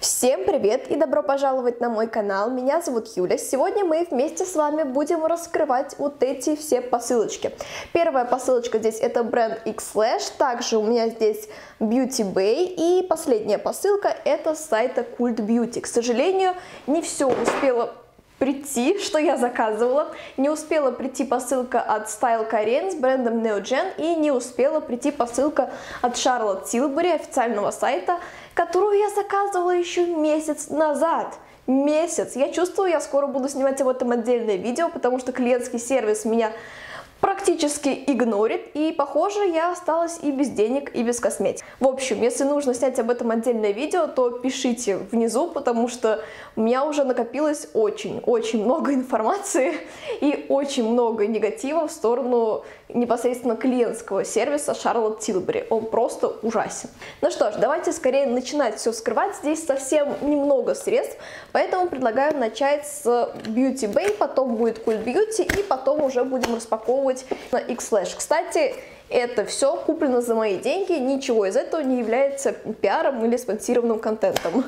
Всем привет и добро пожаловать на мой канал, меня зовут Юля. Сегодня мы вместе с вами будем раскрывать вот эти все посылочки. Первая посылочка здесь это бренд Xlash, также у меня здесь Beauty Bay и последняя посылка это с сайта Cult Beauty. К сожалению, не все успело прийти, что я заказывала, не успела прийти посылка от Ren с брендом NeoGen и не успела прийти посылка от Charlotte Tilbury официального сайта, которую я заказывала еще месяц назад. Месяц! Я чувствую, я скоро буду снимать об этом отдельное видео, потому что клиентский сервис меня практически игнорит, и, похоже, я осталась и без денег, и без косметики. В общем, если нужно снять об этом отдельное видео, то пишите внизу, потому что у меня уже накопилось очень-очень много информации и очень много негатива в сторону непосредственно клиентского сервиса Charlotte Tilbury. Он просто ужасен. Ну что ж, давайте скорее начинать все вскрывать. Здесь совсем немного средств, поэтому предлагаю начать с Beauty Bay, потом будет Cult Beauty, и потом уже будем распаковывать на Xlash. Кстати, это все куплено за мои деньги, ничего из этого не является пиаром или спонсированным контентом.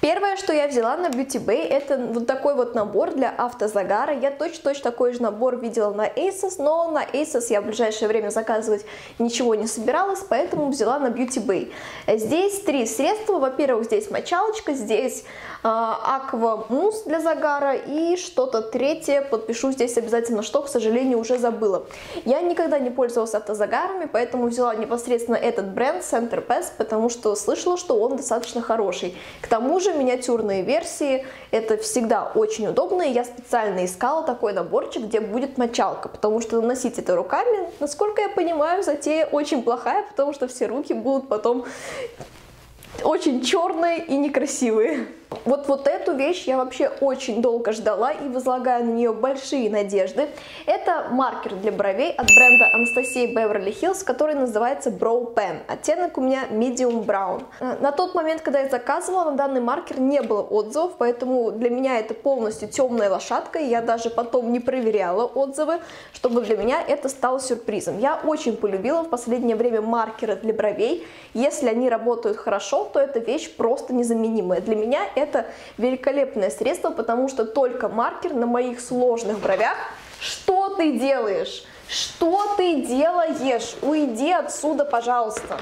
Первое, что я взяла на Beauty Bay, это вот такой вот набор для автозагара. Я точно-точно такой же набор видела на ASOS, но на ASOS я в ближайшее время заказывать ничего не собиралась, поэтому взяла на Beauty Bay. Здесь три средства. Во-первых, здесь мочалочка, здесь аква-мусс для загара и что-то третье. Подпишу здесь обязательно, что, к сожалению, уже забыла. Я никогда не пользовалась автозагарами, поэтому взяла непосредственно этот бренд St.Tropez, потому что слышала, что он достаточно хороший. К тому же миниатюрные версии, это всегда очень удобно, и я специально искала такой наборчик, где будет мочалка, потому что наносить это руками, насколько я понимаю, затея очень плохая, потому что все руки будут потом очень черные и некрасивые. Вот эту вещь я вообще очень долго ждала и возлагаю на нее большие надежды. Это маркер для бровей от бренда Anastasia Beverly Hills, который называется Brow Pen. Оттенок у меня Medium Brown. На тот момент, когда я заказывала, на данный маркер не было отзывов, поэтому для меня это полностью темная лошадка, и я даже потом не проверяла отзывы, чтобы для меня это стало сюрпризом. Я очень полюбила в последнее время маркеры для бровей. Если они работают хорошо, то эта вещь просто незаменимая. Для меня это великолепное средство, потому что только маркер на моих сложных бровях. Что ты делаешь? Что ты делаешь? Уйди отсюда, пожалуйста.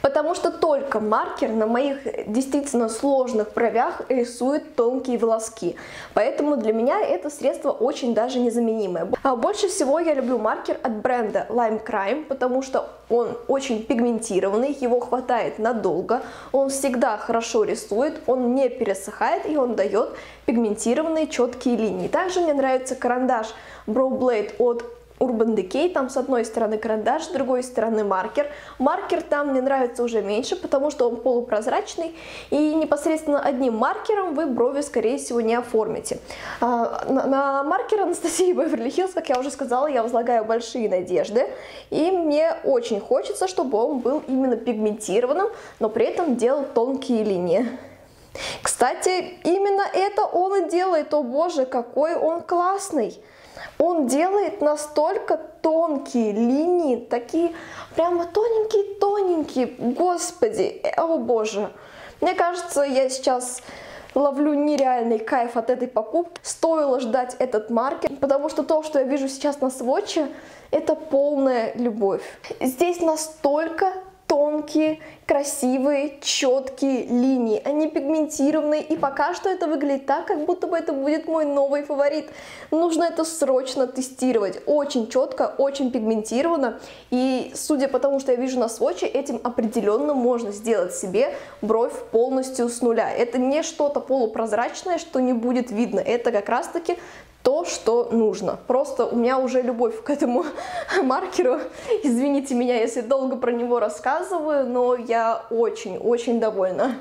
Потому что только маркер на моих действительно сложных бровях рисует тонкие волоски. Поэтому для меня это средство очень даже незаменимое. А больше всего я люблю маркер от бренда Lime Crime, потому что он очень пигментированный, его хватает надолго, он всегда хорошо рисует, он не пересыхает и он дает пигментированные четкие линии. Также мне нравится карандаш Brow Blade от Urban Decay, там с одной стороны карандаш, с другой стороны маркер. Маркер там мне нравится уже меньше, потому что он полупрозрачный, и непосредственно одним маркером вы брови, скорее всего, не оформите. На маркер Анастасии Беверли Хиллз, как я уже сказала, я возлагаю большие надежды, и мне очень хочется, чтобы он был именно пигментированным, но при этом делал тонкие линии. Кстати, именно это он и делает, о боже, какой он классный! Он делает настолько тонкие линии, такие прямо тоненькие-тоненькие, господи, о боже. Мне кажется, я сейчас ловлю нереальный кайф от этой покупки. Стоило ждать этот маркер, потому что то, что я вижу сейчас на свотче, это полная любовь. Здесь настолько тонкие, красивые, четкие линии, они пигментированные, и пока что это выглядит так, как будто бы это будет мой новый фаворит. Нужно это срочно тестировать, очень четко, очень пигментированно, и судя по тому, что я вижу на свотче, этим определенно можно сделать себе бровь полностью с нуля. Это не что-то полупрозрачное, что не будет видно, это как раз таки то, что нужно. Просто у меня уже любовь к этому маркеру. Извините меня, если долго про него рассказываю, но я очень-очень довольна.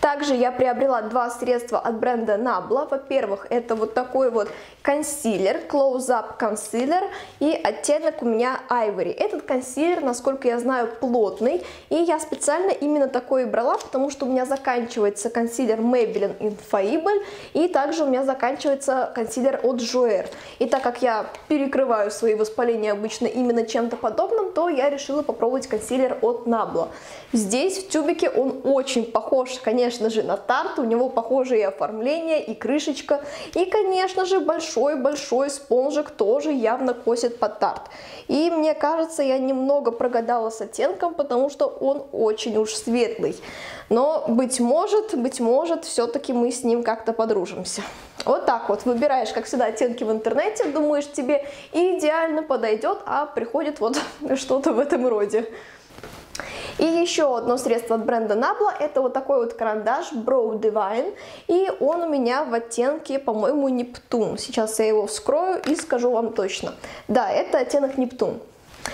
Также я приобрела два средства от бренда Nabla. Во-первых, это вот такой вот консилер, Close Up Concealer, и оттенок у меня Ivory. Этот консилер, насколько я знаю, плотный, и я специально именно такой брала, потому что у меня заканчивается консилер Maybelline Infallible, и также у меня заканчивается консилер от Joer. И так как я перекрываю свои воспаления обычно именно чем-то подобным, то я решила попробовать консилер от Nabla. Здесь в тюбике он очень похож, конечно же, на Tarte, у него похожее оформление и крышечка, и, конечно же, большой-большой спонжик тоже явно косит под Tarte. И мне кажется, я немного прогадала с оттенком, потому что он очень уж светлый. Но, быть может, все-таки мы с ним как-то подружимся. Вот так вот, выбираешь, как всегда, оттенки в интернете, думаешь, тебе идеально подойдет, а приходит вот что-то в этом роде. И еще одно средство от бренда Nabla, это вот такой вот карандаш Brow Divine, и он у меня в оттенке, по-моему, Нептун. Сейчас я его вскрою и скажу вам точно. Да, это оттенок Нептун.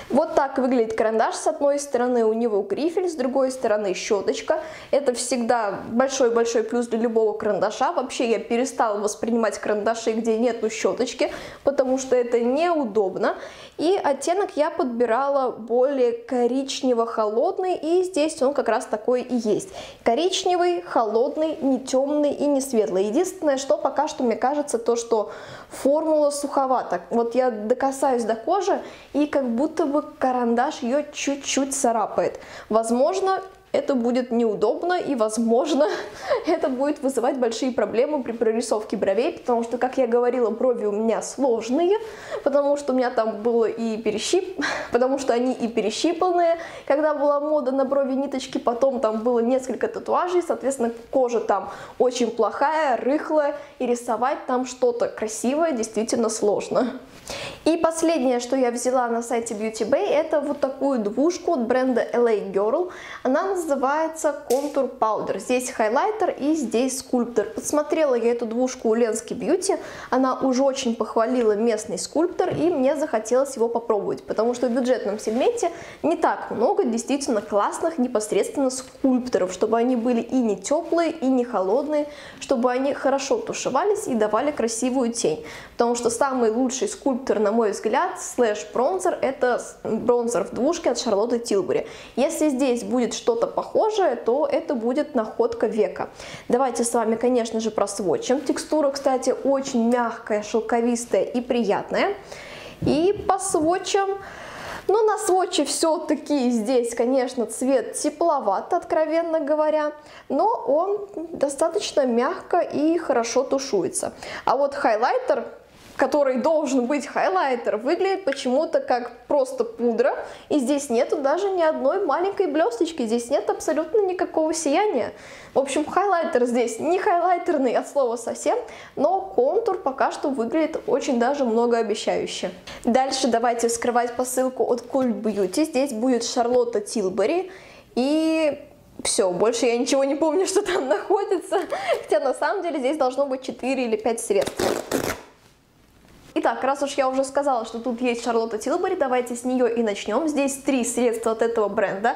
Вот так выглядит карандаш. С одной стороны у него грифель, с другой стороны щеточка. Это всегда большой-большой плюс для любого карандаша. Вообще я перестала воспринимать карандаши, где нету щеточки, потому что это неудобно. И оттенок я подбирала более коричнево-холодный, и здесь он как раз такой и есть. Коричневый, холодный, не темный и не светлый. Единственное, что пока что мне кажется, то что формула суховата. Вот я докасаюсь до кожи, и как будто карандаш ее чуть-чуть царапает. Возможно, это будет неудобно, и, возможно, это будет вызывать большие проблемы при прорисовке бровей, потому что, как я говорила, брови у меня сложные, потому что у меня там было и перещипанные, когда была мода на брови ниточки, потом там было несколько татуажей, соответственно, кожа там очень плохая, рыхлая, и рисовать там что-то красивое действительно сложно. И последнее, что я взяла на сайте Beauty Bay, это вот такую двушку от бренда LA Girl. Она называется Contour Powder. Здесь хайлайтер и здесь скульптор. Подсмотрела я эту двушку у Lensky Beauty. Она уже очень похвалила местный скульптор, и мне захотелось его попробовать, потому что в бюджетном сегменте не так много действительно классных непосредственно скульпторов, чтобы они были и не теплые, и не холодные, чтобы они хорошо тушевались и давали красивую тень. Потому что самый лучший скульптор, на мой взгляд, слэш-бронзер, это бронзер в двушке от Шарлотты Тилбери. Если здесь будет что-то похожее, то это будет находка века. Давайте с вами, конечно же, просвотчим. Текстура, кстати, очень мягкая, шелковистая и приятная. И посвотчим. Но на свотче все-таки здесь, конечно, цвет тепловат, откровенно говоря, но он достаточно мягко и хорошо тушуется. А вот хайлайтер, который должен быть хайлайтер, выглядит почему-то как просто пудра, и здесь нету даже ни одной маленькой блесточки, здесь нет абсолютно никакого сияния. В общем, хайлайтер здесь не хайлайтерный от слова совсем, но контур пока что выглядит очень даже многообещающе. Дальше давайте вскрывать посылку от Cult Beauty, здесь будет Шарлотта Тилбери, и... все, больше я ничего не помню, что там находится, хотя на самом деле здесь должно быть 4 или 5 средств. Итак, раз уж я уже сказала, что тут есть Шарлотта Тилбери, давайте с нее и начнем. Здесь 3 средства от этого бренда.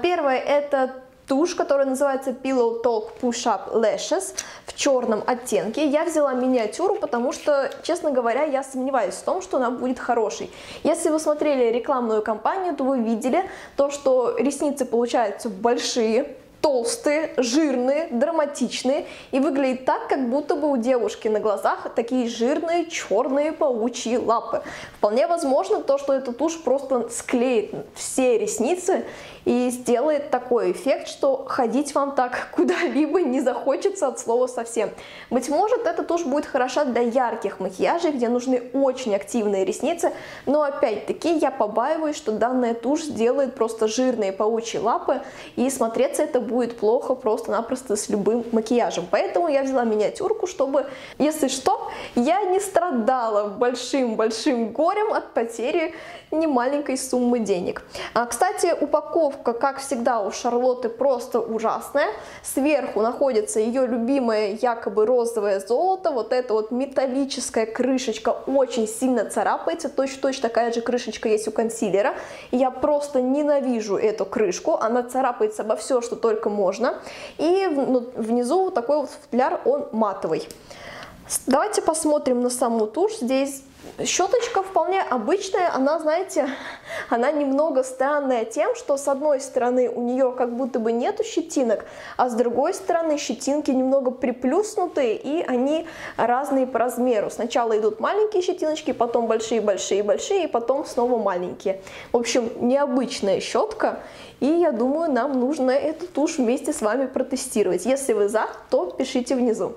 Первое — это тушь, которая называется Pillow Talk Push Up Lashes в черном оттенке. Я взяла миниатюру, потому что, честно говоря, я сомневаюсь в том, что она будет хорошей. Если вы смотрели рекламную кампанию, то вы видели то, что ресницы получаются большие, толстые, жирные, драматичные, и выглядит так, как будто бы у девушки на глазах такие жирные черные паучьи лапы. Вполне возможно то, что эта тушь просто склеит все ресницы и сделает такой эффект, что ходить вам так куда-либо не захочется от слова совсем. Быть может, эта тушь будет хороша для ярких макияжей, где нужны очень активные ресницы, но опять-таки я побаиваюсь, что данная тушь сделает просто жирные паучьи лапы, и смотреться это будет плохо просто-напросто с любым макияжем. Поэтому я взяла миниатюрку, чтобы, если что, я не страдала большим-большим горем от потери немаленькой суммы денег. Кстати, упаковка, как всегда, у Шарлотты просто ужасная. Сверху находится ее любимое якобы розовое золото. Вот эта вот металлическая крышечка очень сильно царапается. Точь-в-точь такая же крышечка есть у консилера. Я просто ненавижу эту крышку. Она царапается обо все, что только только можно. И внизу такой вот футляр, он матовый. Давайте посмотрим на саму тушь. Здесь щеточка вполне обычная, она, знаете, она немного странная тем, что с одной стороны у нее как будто бы нету щетинок, а с другой стороны щетинки немного приплюснутые, и они разные по размеру. Сначала идут маленькие щетиночки, потом большие, и потом снова маленькие. В общем, необычная щетка, и я думаю, нам нужно эту тушь вместе с вами протестировать. Если вы за, то пишите внизу.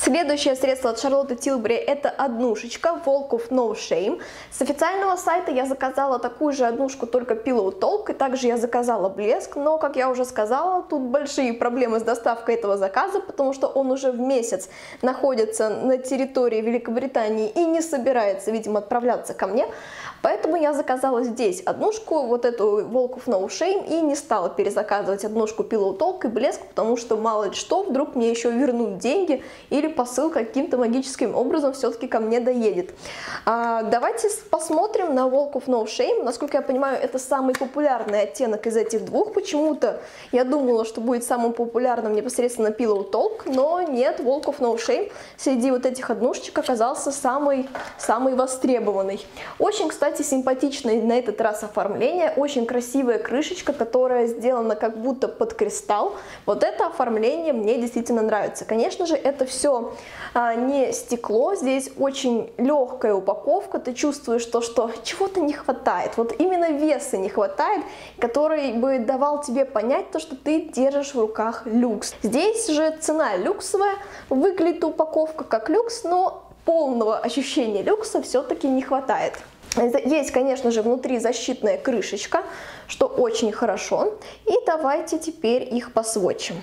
Следующее средство от Charlotte Tilbury — это однушечка Walk of No Shame. С официального сайта я заказала такую же однушку, только Pillow Talk, и также я заказала блеск, но, как я уже сказала, тут большие проблемы с доставкой этого заказа, потому что он уже в месяц находится на территории Великобритании и не собирается, видимо, отправляться ко мне, поэтому я заказала здесь однушку, вот эту Walk of No Shame, и не стала перезаказывать однушку Pillow Talk и блеск, потому что мало ли что, вдруг мне еще вернут деньги или посыл каким-то магическим образом все-таки ко мне доедет. Давайте посмотрим на Walk of No Shame. Насколько я понимаю, это самый популярный оттенок из этих двух. Почему-то я думала, что будет самым популярным непосредственно Pillow Talk, но нет, Walk of No Shame среди вот этих однушечек оказался самый востребованный. Очень, кстати, симпатичное на этот раз оформление. Очень красивая крышечка, которая сделана как будто под кристалл. Вот это оформление мне действительно нравится. Конечно же, это все не стекло, здесь очень легкая упаковка, ты чувствуешь то, что чего-то не хватает, вот именно веса не хватает, который бы давал тебе понять то, что ты держишь в руках люкс. Здесь же цена люксовая, выглядит упаковка как люкс, но полного ощущения люкса все-таки не хватает. Есть, конечно же, внутри защитная крышечка, что очень хорошо, и давайте теперь их посвочим.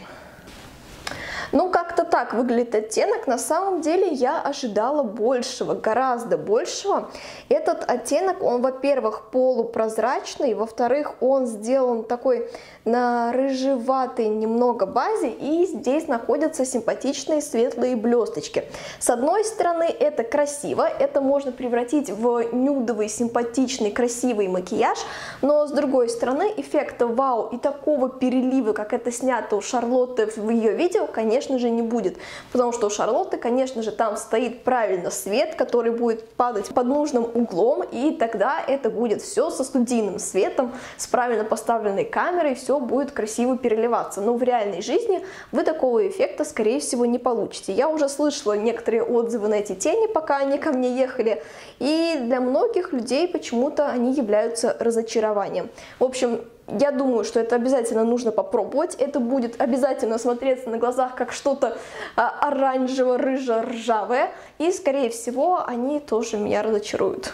Ну, как-то так выглядит оттенок. На самом деле я ожидала большего, гораздо большего. Этот оттенок, он, во-первых, полупрозрачный, во-вторых, он сделан такой на рыжеватой немного базе, и здесь находятся симпатичные светлые блесточки. С одной стороны, это красиво, это можно превратить в нюдовый, симпатичный, красивый макияж, но с другой стороны, эффекта вау и такого перелива, как это снято у Шарлотты в ее видео, конечно, же не будет, потому что у Шарлотты, конечно же, там стоит правильно свет, который будет падать под нужным углом, и тогда это будет все со студийным светом, с правильно поставленной камерой, все будет красиво переливаться. Но в реальной жизни вы такого эффекта, скорее всего, не получите. Я уже слышала некоторые отзывы на эти тени, пока они ко мне ехали, и для многих людей почему-то они являются разочарованием. В общем, я думаю, что это обязательно нужно попробовать, это будет обязательно смотреться на глазах как что-то оранжево-рыже-ржавое, и, скорее всего, они тоже меня разочаруют.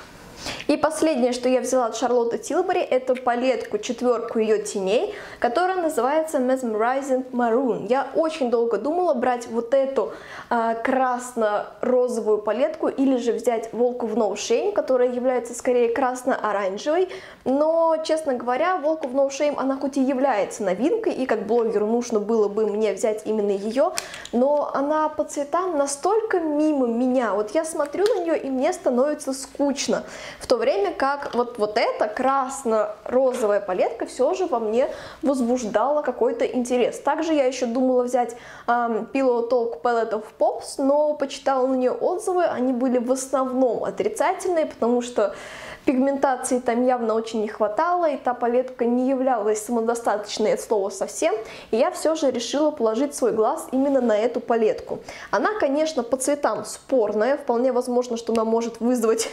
И последнее, что я взяла от Charlotte Tilbury, это палетку, четверку ее теней, которая называется Mesmerising Maroon. Я очень долго думала, брать вот эту красно-розовую палетку или же взять Walk of No Shame, которая является скорее красно-оранжевой, но, честно говоря, Walk of No Shame, она хоть и является новинкой, и как блогеру нужно было бы мне взять именно ее, но она по цветам настолько мимо меня, вот я смотрю на нее и мне становится скучно. В то время как вот эта красно-розовая палетка все же во мне возбуждала какой-то интерес. Также я еще думала взять Pillow Talk Palette of Pops, но почитала на нее отзывы, они были в основном отрицательные, потому что пигментации там явно очень не хватало, и та палетка не являлась самодостаточной от слова совсем, и я все же решила положить свой глаз именно на эту палетку. Она, конечно, по цветам спорная, вполне возможно, что она может вызвать,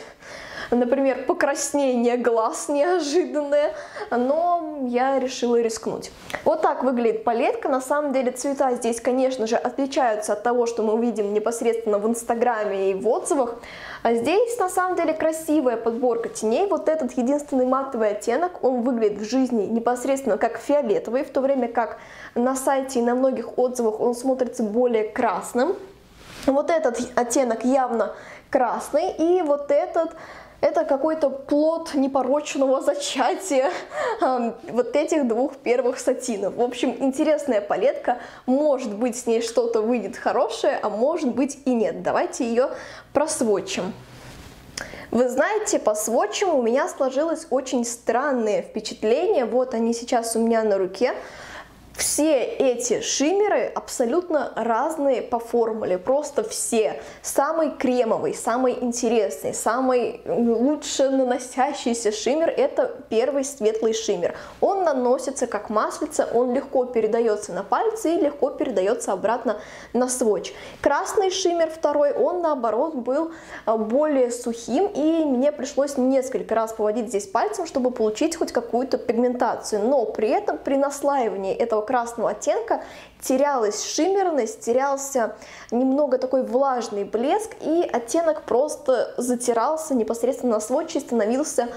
например, покраснение глаз неожиданное, но я решила рискнуть. Вот так выглядит палетка. На самом деле цвета здесь, конечно же, отличаются от того, что мы увидим непосредственно в Инстаграме и в отзывах. А здесь, на самом деле, красивая подборка теней. Вот этот единственный матовый оттенок, он выглядит в жизни непосредственно как фиолетовый, в то время как на сайте и на многих отзывах он смотрится более красным. Вот этот оттенок явно красный, и вот этот... это какой-то плод непорочного зачатия вот этих двух первых сатинов. В общем, интересная палетка. Может быть, с ней что-то выйдет хорошее, а может быть и нет. Давайте ее просвочим. Вы знаете, по свотчам у меня сложилось очень странное впечатление. Вот они сейчас у меня на руке. Все эти шиммеры абсолютно разные по формуле, просто все. Самый кремовый, самый интересный, самый лучше наносящийся шиммер — это первый светлый шиммер. Он наносится как маслица, он легко передается на пальцы и легко передается обратно на сводч. Красный шиммер второй, он наоборот был более сухим, и мне пришлось несколько раз поводить здесь пальцем, чтобы получить хоть какую-то пигментацию, но при этом при наслаивании этого красного оттенка терялась шиммерность, терялся немного такой влажный блеск, и оттенок просто затирался непосредственно на сводче и становился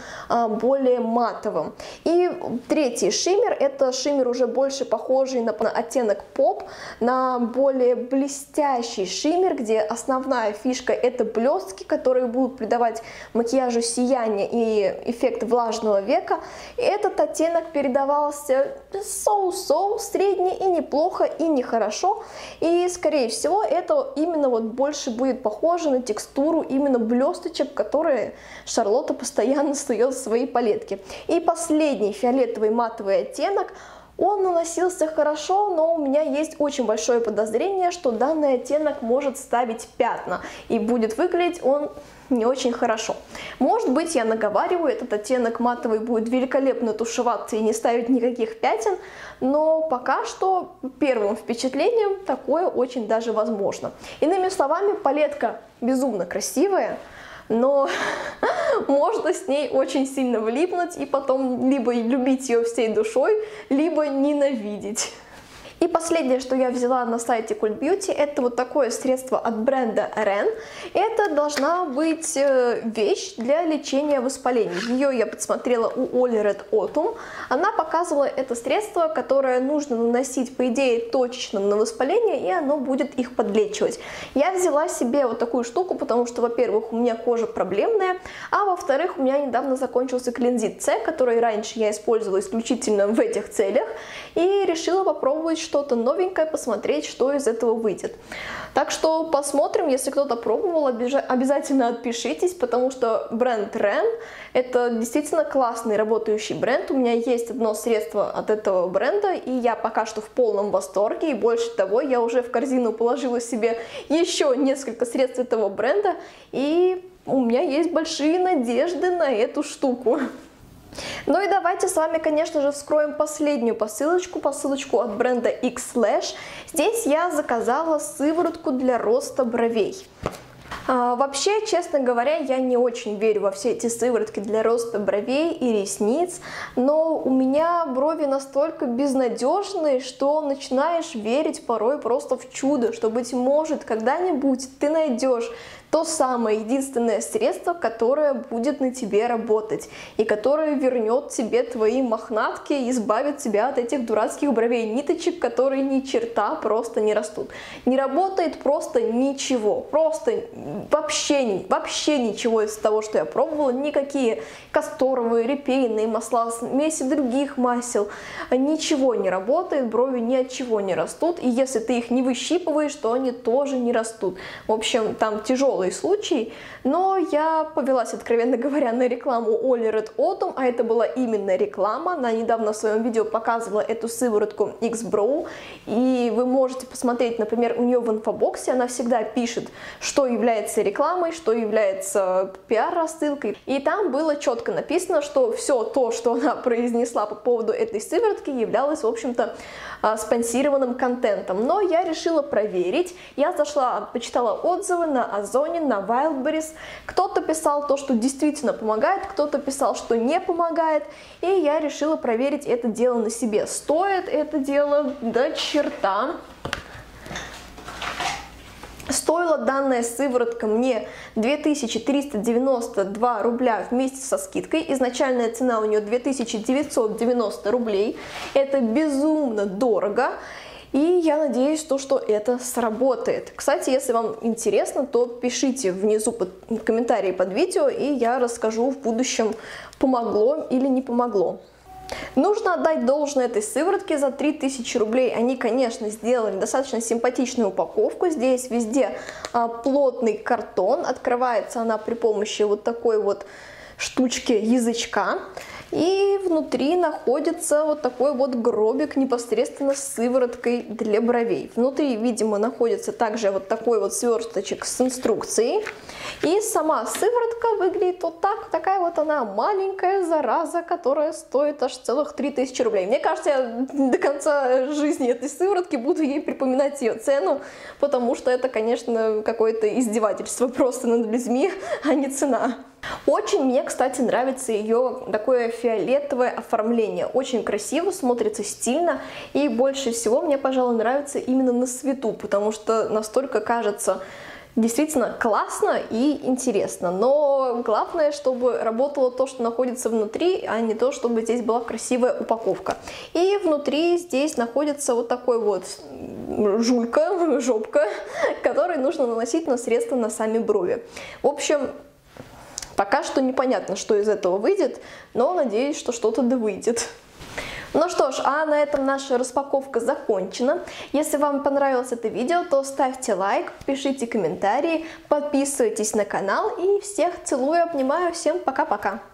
более матовым. И третий шиммер — это шиммер уже больше похожий на оттенок поп, на более блестящий шиммер, где основная фишка — это блестки, которые будут придавать макияжу сияние и эффект влажного века. Этот оттенок передавался соу-соу, средний, и неплохо, и нехорошо, и скорее всего это именно вот больше будет похоже на текстуру именно блесточек, которые Шарлотта постоянно сует в свои палетки. И последний фиолетовый матовый оттенок, он наносился хорошо, но у меня есть очень большое подозрение, что данный оттенок может ставить пятна, и будет выглядеть он не очень хорошо. Может быть, я наговариваю, этот оттенок матовый будет великолепно тушеваться и не ставить никаких пятен, но пока что первым впечатлением такое очень даже возможно. Иными словами, палетка безумно красивая, но можно с ней очень сильно влипнуть и потом либо любить ее всей душой, либо ненавидеть. И последнее, что я взяла на сайте Cult Beauty, это вот такое средство от бренда REN. Это должна быть вещь для лечения воспалений. Ее я подсмотрела у Ol Red Autumn. Она показывала это средство, которое нужно наносить, по идее, точечно на воспаление, и оно будет их подлечивать. Я взяла себе вот такую штуку, потому что, во-первых, у меня кожа проблемная, а во-вторых, у меня недавно закончился Клинзит C, который раньше я использовала исключительно в этих целях, и решила попробовать что-то новенькое, посмотреть, что из этого выйдет. Так что посмотрим, если кто-то пробовал, обязательно отпишитесь, потому что бренд REN — это действительно классный работающий бренд. У меня есть одно средство от этого бренда, и я пока что в полном восторге, и больше того, я уже в корзину положила себе еще несколько средств этого бренда, и у меня есть большие надежды на эту штуку. Ну и давайте с вами, конечно же, вскроем последнюю посылочку от бренда Xlash. Здесь я заказала сыворотку для роста бровей. Вообще, честно говоря, я не очень верю во все эти сыворотки для роста бровей и ресниц, но у меня брови настолько безнадежные, что начинаешь верить порой просто в чудо, что, быть может, когда-нибудь ты найдешь то самое единственное средство, которое будет на тебе работать и которое вернет тебе твои мохнатки и избавит тебя от этих дурацких бровей-ниточек, которые ни черта просто не растут. Не работает просто ничего, просто вообще ничего из того, что я пробовала, никакие касторовые, репейные масла, смеси других масел, ничего не работает, брови ни от чего не растут, и если ты их не выщипываешь, то они тоже не растут. В общем, там тяжелый случай, но я повелась, откровенно говоря, на рекламу Ol Red Autumn, а это была именно реклама. Она недавно в своем видео показывала эту сыворотку X-Brow, и вы можете посмотреть, например, у нее в инфобоксе она всегда пишет, что является рекламой, что является пиар-рассылкой, и там было четко написано, что все то, что она произнесла по поводу этой сыворотки, являлось, в общем-то, спонсированным контентом. Но я решила проверить, я зашла, почитала отзывы на Озон, на Wildberries. Кто-то писал то, что действительно помогает, кто-то писал, что не помогает, и я решила проверить это дело на себе. Стоит это дело до черта. Стоила данная сыворотка мне 2392 рубля вместе со скидкой. Изначальная цена у нее 2990 рублей. Это безумно дорого. И я надеюсь, что это сработает. Кстати, если вам интересно, то пишите внизу в комментарии под видео, и я расскажу в будущем, помогло или не помогло. Нужно отдать должное этой сыворотке. За 3000 рублей они, конечно, сделали достаточно симпатичную упаковку. Здесь везде плотный картон. Открывается она при помощи вот такой вот штучки язычка. И внутри находится вот такой вот гробик непосредственно с сывороткой для бровей. Внутри, видимо, находится также вот такой вот сверсточек с инструкцией. И сама сыворотка выглядит вот так. Такая вот она маленькая зараза, которая стоит аж целых 3000 рублей. Мне кажется, я до конца жизни этой сыворотки буду ей припоминать ее цену, потому что это, конечно, какое-то издевательство просто над людьми, а не цена. Очень мне, кстати, нравится ее такое фиолетовое оформление. Очень красиво, смотрится стильно. И больше всего мне, пожалуй, нравится именно на свету, потому что настолько кажется действительно классно и интересно. Но главное, чтобы работало то, что находится внутри, а не то, чтобы здесь была красивая упаковка. И внутри здесь находится вот такой вот жулька, жопка, который нужно наносить на средства на сами брови. В общем, пока что непонятно, что из этого выйдет, но надеюсь, что что-то да выйдет. Ну что ж, а на этом наша распаковка закончена. Если вам понравилось это видео, то ставьте лайк, пишите комментарии, подписывайтесь на канал. И всех целую, обнимаю, всем пока-пока!